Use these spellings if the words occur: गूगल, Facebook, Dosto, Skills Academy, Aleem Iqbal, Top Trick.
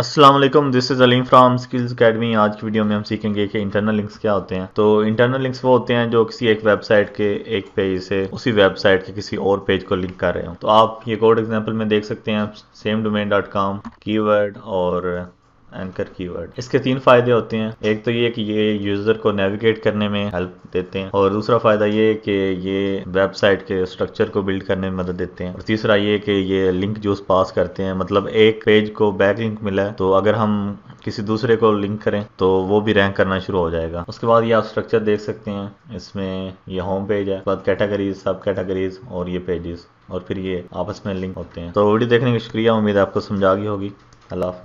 अस्सलाम वालेकुम, this is Aleem from skills academy. आज की वीडियो में हम सीखेंगे कि इंटरनल लिंक्स क्या होते हैं। तो इंटरनल लिंक्स वो होते हैं जो किसी एक वेबसाइट के एक पेज से उसी वेबसाइट के किसी और पेज को लिंक कर रहे हो। तो आप ये कोड एग्जांपल में देख सकते हैं, सेम domain.com कीवर्ड और एंकर कीवर्ड। इसके तीन फायदे होते हैं। एक तो ये कि ये यूजर को नेविगेट करने में हेल्प देते हैं, और दूसरा फायदा ये कि ये वेबसाइट के स्ट्रक्चर को बिल्ड करने में मदद देते हैं, और तीसरा ये कि ये लिंक जूस पास करते हैं। मतलब एक पेज को बैक लिंक मिला है तो अगर हम किसी दूसरे को लिंक करें तो वो भी रैंक करना शुरू हो जाएगा। उसके बाद ये आप स्ट्रक्चर देख सकते हैं, इसमें ये होम पेज है, बाद कैटेगरीज, सब कैटेगरीज और ये पेजेस, और फिर ये आपस में लिंक होते हैं। तो वीडियो देखने की शुक्रिया, उम्मीद है आपको समझा गई होगी। अल्लाह।